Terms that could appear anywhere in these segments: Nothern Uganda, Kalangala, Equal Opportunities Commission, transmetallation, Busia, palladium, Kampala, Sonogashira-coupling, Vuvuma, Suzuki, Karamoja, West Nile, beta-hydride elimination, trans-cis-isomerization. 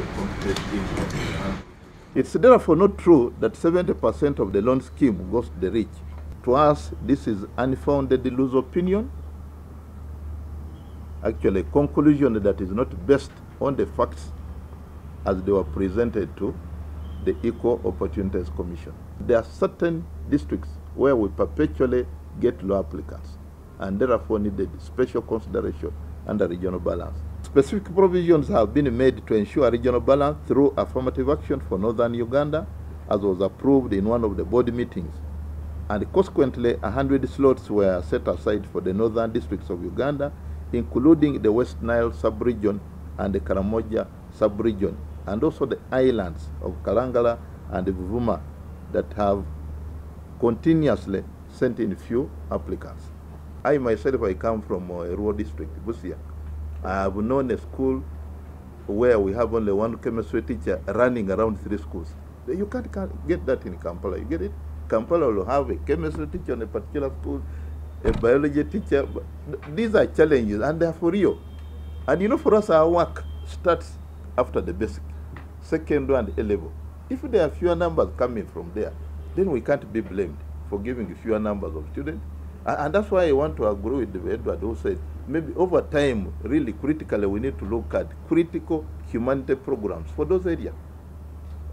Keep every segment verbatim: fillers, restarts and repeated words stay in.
the complete impact. It's therefore not true that seventy percent of the loan scheme goes to the rich. To us, this is unfounded loose opinion, actually a conclusion that is not based on the facts as they were presented to the Equal Opportunities Commission. There are certain districts where we perpetually get low applicants and therefore needed special consideration under regional balance. Specific provisions have been made to ensure regional balance through affirmative action for northern Uganda, as was approved in one of the board meetings, and consequently one hundred slots were set aside for the northern districts of Uganda, including the West Nile sub-region and the Karamoja sub-region, and also the islands of Kalangala and the Vuvuma that have continuously sent in few applicants. I myself, I come from a rural district, Busia. I have known a school where we have only one chemistry teacher running around three schools. You can't, can't get that in Kampala, you get it? Kampala will have a chemistry teacher in a particular school, a biology teacher. These are challenges, and they are for real. And you know, for us, our work starts after the basic, secondary and A level. If there are fewer numbers coming from there, then we can't be blamed for giving fewer numbers of students. And that's why I want to agree with Edward, who said maybe over time, really critically, we need to look at critical humanitarian programs for those areas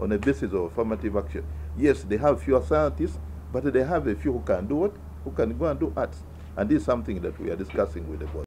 on a basis of affirmative action. Yes, they have fewer scientists, but they have a few who can do what? Who can go and do arts. And this is something that we are discussing with the board.